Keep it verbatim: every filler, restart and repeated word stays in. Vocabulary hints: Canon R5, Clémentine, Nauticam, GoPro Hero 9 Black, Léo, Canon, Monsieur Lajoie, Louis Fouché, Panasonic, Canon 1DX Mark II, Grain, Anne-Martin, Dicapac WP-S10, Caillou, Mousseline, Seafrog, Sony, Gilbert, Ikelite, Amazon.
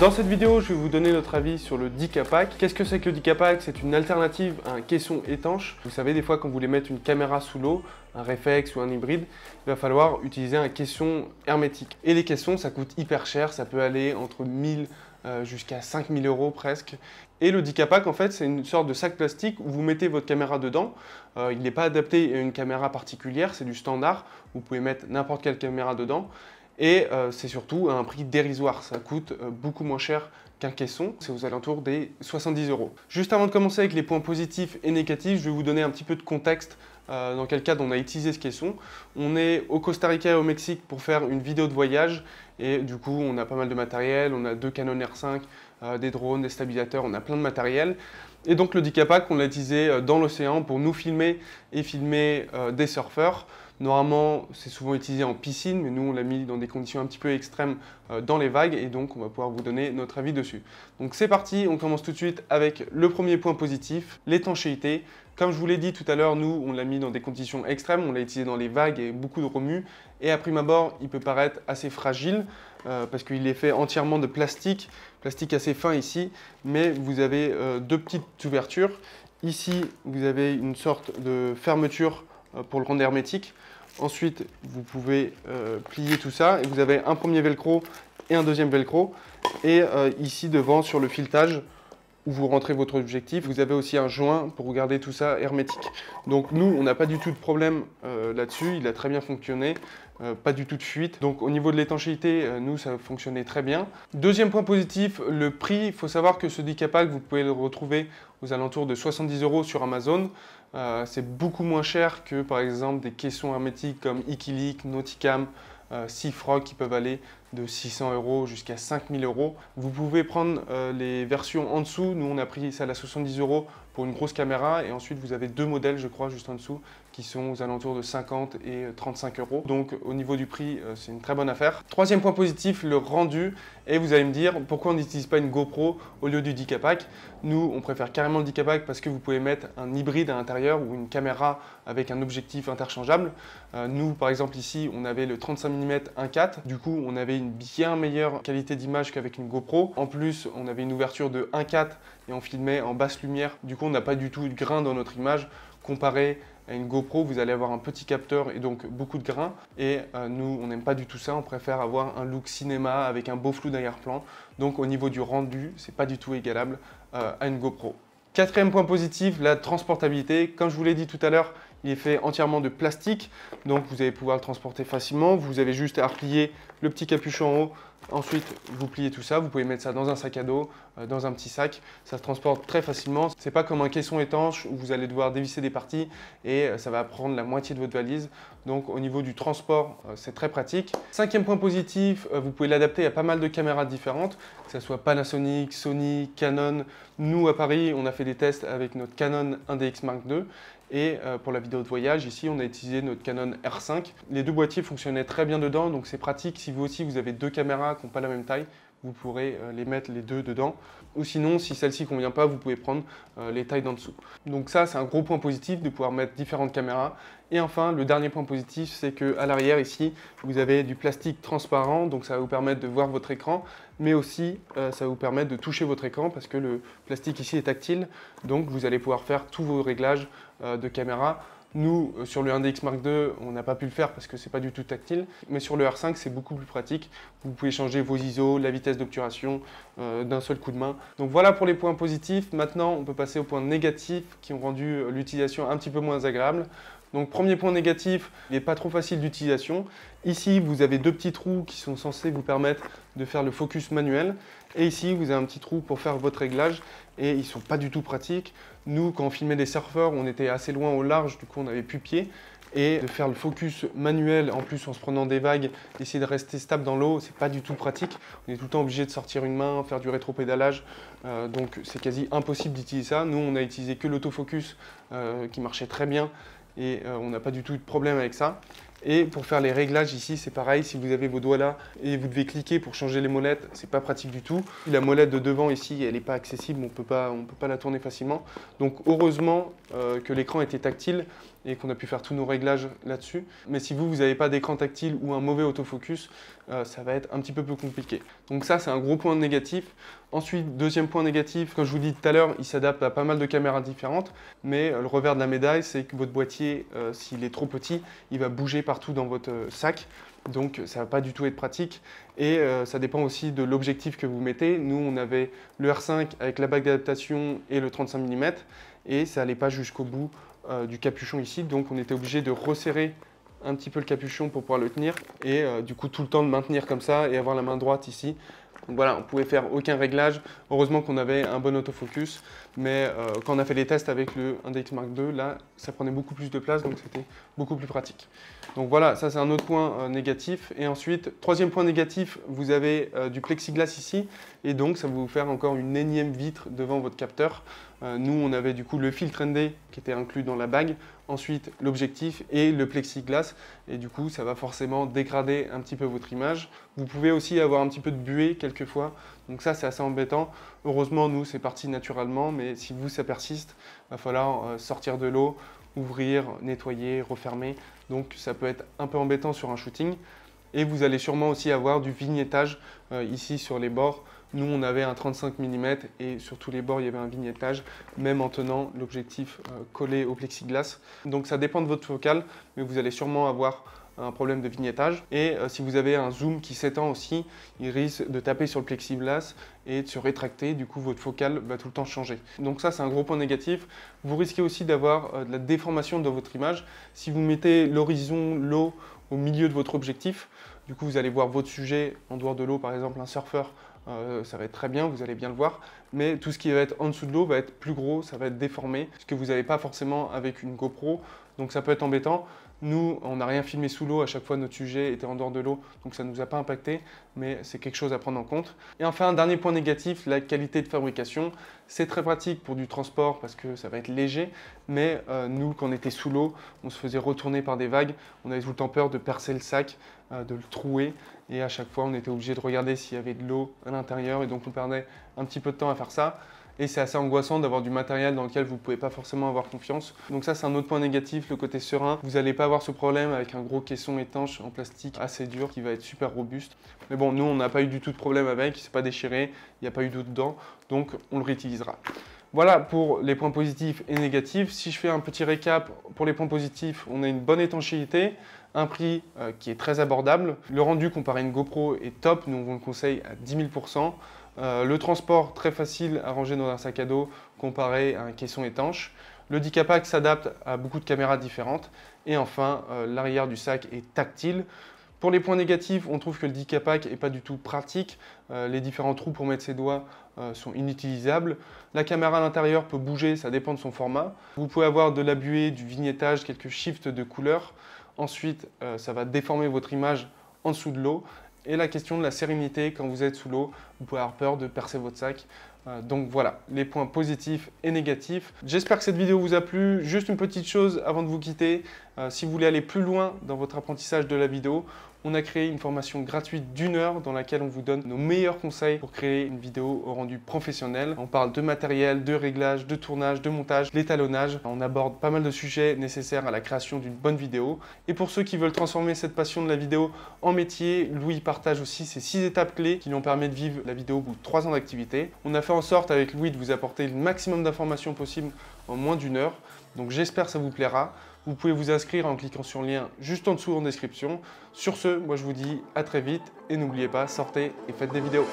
Dans cette vidéo, je vais vous donner notre avis sur le Dicapac. Qu'est-ce que c'est que le Dicapac? C'est une alternative à un caisson étanche. Vous savez, des fois, quand vous voulez mettre une caméra sous l'eau, un réflexe ou un hybride, il va falloir utiliser un caisson hermétique. Et les caissons, ça coûte hyper cher. Ça peut aller entre mille euh, jusqu'à cinq mille euros presque. Et le Dicapac, en fait, c'est une sorte de sac plastique où vous mettez votre caméra dedans. Euh, il n'est pas adapté à une caméra particulière, c'est du standard. Vous pouvez mettre n'importe quelle caméra dedans. Et euh, c'est surtout à un prix dérisoire, ça coûte euh, beaucoup moins cher qu'un caisson, c'est aux alentours des soixante-dix euros. Juste avant de commencer avec les points positifs et négatifs, je vais vous donner un petit peu de contexte euh, dans quel cadre on a utilisé ce caisson. On est au Costa Rica et au Mexique pour faire une vidéo de voyage et du coup on a pas mal de matériel, on a deux Canon R cinq, euh, des drones, des stabilisateurs, on a plein de matériel. Et donc le Dicapac, on l'a utilisé dans l'océan pour nous filmer et filmer euh, des surfeurs. Normalement, c'est souvent utilisé en piscine, mais nous, on l'a mis dans des conditions un petit peu extrêmes euh, dans les vagues et donc on va pouvoir vous donner notre avis dessus. Donc c'est parti, on commence tout de suite avec le premier point positif, l'étanchéité. Comme je vous l'ai dit tout à l'heure, nous, on l'a mis dans des conditions extrêmes, on l'a utilisé dans les vagues et beaucoup de remue. Et à prime abord, il peut paraître assez fragile euh, parce qu'il est fait entièrement de plastique, plastique assez fin ici, mais vous avez euh, deux petites ouvertures. Ici, vous avez une sorte de fermeture euh, pour le rendre hermétique. Ensuite, vous pouvez euh, plier tout ça et vous avez un premier velcro et un deuxième velcro. Et euh, ici devant, sur le filetage où vous rentrez votre objectif, vous avez aussi un joint pour garder tout ça hermétique. Donc nous, on n'a pas du tout de problème euh, là-dessus, il a très bien fonctionné, euh, pas du tout de fuite. Donc au niveau de l'étanchéité, euh, nous, ça fonctionnait très bien. Deuxième point positif, le prix. Il faut savoir que ce Dicapac, vous pouvez le retrouver aux alentours de soixante-dix euros sur Amazon. Euh, c'est beaucoup moins cher que par exemple des caissons hermétiques comme Ikelite, Nauticam, euh, Seafrog qui peuvent aller de six cents euros jusqu'à cinq mille euros. Vous pouvez prendre euh, les versions en dessous. Nous, on a pris celle à soixante-dix euros pour une grosse caméra et ensuite vous avez deux modèles, je crois, juste en dessous qui sont aux alentours de cinquante et trente-cinq euros. Donc au niveau du prix, euh, c'est une très bonne affaire. Troisième point positif, le rendu. Et vous allez me dire pourquoi on n'utilise pas une GoPro au lieu du Dicapac. Nous, on préfère carrément le Dicapac parce que vous pouvez mettre un hybride à l'intérieur ou une caméra avec un objectif interchangeable. Euh, nous, par exemple, ici, on avait le trente-cinq millimètres un virgule quatre. Du coup, on avait une bien meilleure qualité d'image qu'avec une GoPro. En plus, on avait une ouverture de un virgule quatre et on filmait en basse lumière. Du coup, on n'a pas du tout de grain dans notre image. Comparé à une GoPro, vous allez avoir un petit capteur et donc beaucoup de grain. Et euh, nous, on n'aime pas du tout ça. On préfère avoir un look cinéma avec un beau flou d'arrière-plan. Donc, au niveau du rendu, c'est pas du tout égalable euh, à une GoPro. Quatrième point positif, la transportabilité. Comme je vous l'ai dit tout à l'heure, il est fait entièrement de plastique, donc vous allez pouvoir le transporter facilement. Vous avez juste à replier le petit capuchon en haut, ensuite vous pliez tout ça. Vous pouvez mettre ça dans un sac à dos, dans un petit sac. Ça se transporte très facilement. C'est pas comme un caisson étanche où vous allez devoir dévisser des parties et ça va prendre la moitié de votre valise. Donc au niveau du transport, c'est très pratique. Cinquième point positif, vous pouvez l'adapter à pas mal de caméras différentes, que ce soit Panasonic, Sony, Canon. Nous à Paris, on a fait des tests avec notre Canon un D X Mark deux. Et pour la vidéo de voyage, ici, on a utilisé notre Canon R cinq. Les deux boîtiers fonctionnaient très bien dedans, donc c'est pratique. Si vous aussi, vous avez deux caméras qui n'ont pas la même taille, vous pourrez les mettre les deux dedans. Ou sinon, si celle-ci ne convient pas, vous pouvez prendre les tailles d'en dessous. Donc ça, c'est un gros point positif de pouvoir mettre différentes caméras. Et enfin, le dernier point positif, c'est qu'à l'arrière, ici, vous avez du plastique transparent. Donc ça va vous permettre de voir votre écran, mais aussi euh, ça va vous permettre de toucher votre écran parce que le plastique ici est tactile. Donc vous allez pouvoir faire tous vos réglages euh, de caméra. Nous, euh, sur le un D X Mark deux, on n'a pas pu le faire parce que c'est pas du tout tactile. Mais sur le R cinq, c'est beaucoup plus pratique. Vous pouvez changer vos I S O, la vitesse d'obturation euh, d'un seul coup de main. Donc voilà pour les points positifs. Maintenant, on peut passer aux points négatifs qui ont rendu l'utilisation un petit peu moins agréable. Donc premier point négatif, il n'est pas trop facile d'utilisation. Ici, vous avez deux petits trous qui sont censés vous permettre de faire le focus manuel. Et ici, vous avez un petit trou pour faire votre réglage. Et ils ne sont pas du tout pratiques. Nous, quand on filmait des surfeurs, on était assez loin au large. Du coup, on avait plus pied. Et de faire le focus manuel, en plus en se prenant des vagues, d'essayer de rester stable dans l'eau, c'est pas du tout pratique. On est tout le temps obligé de sortir une main, faire du rétropédalage, euh, donc c'est quasi impossible d'utiliser ça. Nous, on n'a utilisé que l'autofocus euh, qui marchait très bien. Et euh, on n'a pas du tout de problème avec ça. Et pour faire les réglages ici, c'est pareil, si vous avez vos doigts là et vous devez cliquer pour changer les molettes, c'est pas pratique du tout. La molette de devant ici, elle n'est pas accessible, on peut pas, on peut pas la tourner facilement. Donc heureusement euh, que l'écran était tactile et qu'on a pu faire tous nos réglages là-dessus. Mais si vous, vous n'avez pas d'écran tactile ou un mauvais autofocus, euh, ça va être un petit peu plus compliqué. Donc ça, c'est un gros point négatif. Ensuite, deuxième point négatif, comme je vous dis tout à l'heure, il s'adapte à pas mal de caméras différentes, mais le revers de la médaille, c'est que votre boîtier, euh, s'il est trop petit, il va bouger partout dans votre sac. Donc ça ne va pas du tout être pratique et euh, ça dépend aussi de l'objectif que vous mettez. Nous, on avait le R cinq avec la bague d'adaptation et le trente-cinq millimètres et ça n'allait pas jusqu'au bout euh, du capuchon ici. Donc on était obligé de resserrer un petit peu le capuchon pour pouvoir le tenir et euh, du coup tout le temps le maintenir comme ça et avoir la main droite ici. Donc voilà, on pouvait faire aucun réglage. Heureusement qu'on avait un bon autofocus, mais euh, quand on a fait les tests avec le un D X Mark deux, là, ça prenait beaucoup plus de place, donc c'était beaucoup plus pratique. Donc voilà, ça c'est un autre point euh, négatif. Et ensuite, troisième point négatif, vous avez euh, du plexiglas ici, et donc ça va vous faire encore une énième vitre devant votre capteur. Euh, nous, on avait du coup le filtre N D qui était inclus dans la bague, ensuite l'objectif et le plexiglas, et du coup, ça va forcément dégrader un petit peu votre image. Vous pouvez aussi avoir un petit peu de buée quelquefois, donc ça c'est assez embêtant. Heureusement, nous, c'est parti naturellement, mais si vous, ça persiste, il va falloir euh, sortir de l'eau, ouvrir, nettoyer, refermer, donc ça peut être un peu embêtant sur un shooting. Et vous allez sûrement aussi avoir du vignettage euh, ici sur les bords. Nous, on avait un trente-cinq millimètres et sur tous les bords, il y avait un vignettage, même en tenant l'objectif euh, collé au plexiglas. Donc ça dépend de votre focale, mais vous allez sûrement avoir un problème de vignettage. Et euh, si vous avez un zoom qui s'étend aussi, il risque de taper sur le plexiglas et de se rétracter. Du coup, votre focale va tout le temps changer. Donc ça, c'est un gros point négatif. Vous risquez aussi d'avoir euh, de la déformation dans votre image. Si vous mettez l'horizon, l'eau au milieu de votre objectif, du coup, vous allez voir votre sujet en dehors de l'eau, par exemple un surfeur, euh, ça va être très bien, vous allez bien le voir. Mais tout ce qui va être en dessous de l'eau va être plus gros, ça va être déformé, ce que vous n'avez pas forcément avec une GoPro, donc ça peut être embêtant. Nous, on n'a rien filmé sous l'eau, à chaque fois notre sujet était en dehors de l'eau, donc ça ne nous a pas impacté, mais c'est quelque chose à prendre en compte. Et enfin, un dernier point négatif, la qualité de fabrication. C'est très pratique pour du transport parce que ça va être léger, mais euh, nous, quand on était sous l'eau, on se faisait retourner par des vagues, on avait tout le temps peur de percer le sac, euh, de le trouer, et à chaque fois, on était obligé de regarder s'il y avait de l'eau à l'intérieur, et donc on perdait un petit peu de temps à faire ça. Et c'est assez angoissant d'avoir du matériel dans lequel vous ne pouvez pas forcément avoir confiance. Donc ça, c'est un autre point négatif, le côté serein. Vous n'allez pas avoir ce problème avec un gros caisson étanche en plastique assez dur qui va être super robuste. Mais bon, nous, on n'a pas eu du tout de problème avec, c'est pas déchiré, il n'y a pas eu d'eau dedans, donc on le réutilisera. Voilà pour les points positifs et négatifs. Si je fais un petit récap, pour les points positifs, on a une bonne étanchéité, un prix euh, qui est très abordable. Le rendu comparé à une GoPro est top, nous on vous le conseille à dix mille pour cent. Euh, le transport très facile à ranger dans un sac à dos comparé à un caisson étanche. Le Dicapac s'adapte à beaucoup de caméras différentes. Et enfin, euh, l'arrière du sac est tactile. Pour les points négatifs, on trouve que le Dicapac n'est pas du tout pratique. Euh, les différents trous pour mettre ses doigts euh, sont inutilisables. La caméra à l'intérieur peut bouger, ça dépend de son format. Vous pouvez avoir de la buée, du vignettage, quelques shifts de couleur. Ensuite, euh, ça va déformer votre image en dessous de l'eau. Et la question de la sérénité, quand vous êtes sous l'eau, vous pouvez avoir peur de percer votre sac. Euh, donc voilà, les points positifs et négatifs. J'espère que cette vidéo vous a plu. Juste une petite chose avant de vous quitter. Euh, si vous voulez aller plus loin dans votre apprentissage de la vidéo, on a créé une formation gratuite d'une heure dans laquelle on vous donne nos meilleurs conseils pour créer une vidéo au rendu professionnel. On parle de matériel, de réglage, de tournage, de montage, l'étalonnage. On aborde pas mal de sujets nécessaires à la création d'une bonne vidéo. Et pour ceux qui veulent transformer cette passion de la vidéo en métier, Louis partage aussi ses six étapes clés qui lui ont permis de vivre la vidéo au bout de trois ans d'activité. On a fait en sorte avec Louis de vous apporter le maximum d'informations possibles en moins d'une heure. Donc j'espère que ça vous plaira. Vous pouvez vous inscrire en cliquant sur le lien juste en dessous en description. Sur ce, moi je vous dis à très vite et n'oubliez pas, sortez et faites des vidéos.